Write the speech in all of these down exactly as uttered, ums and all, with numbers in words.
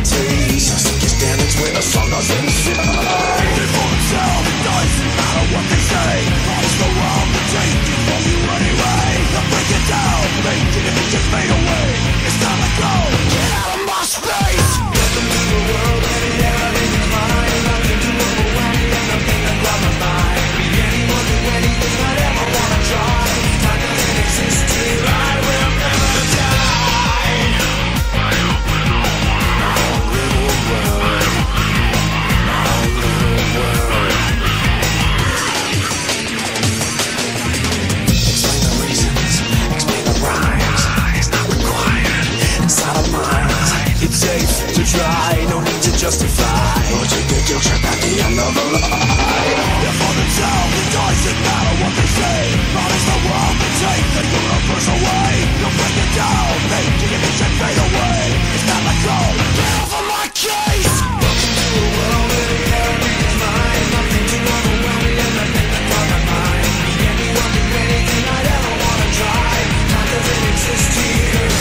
realities. Gets damaged with a song of fear. If it falls out, it doesn't matter what they say. It's the wrong to take it for you anyway. Now break it down, make it if it just fade away. It's time to go, get out of my space. Welcome to the world and it out in your mind. Nothing to overwhelm, nothing to blow my mind. Be anyone who anything I'd ever wanna try. Time doesn't exist to I will never die. Try, no need to justify, or to get your trap at the end of a lie. They're for themselves, it doesn't matter what they say. Not as the world can take the universe away. You'll break it down, make the illusion fade away. It's not my goal, get off of my case. Welcome to a world in the air and in mind. Nothing to overwhelm me and nothing to blow my mind. Be anyone, do anything I'd ever wanna try. Time doesn't exist here.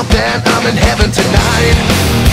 Then I'm in heaven tonight.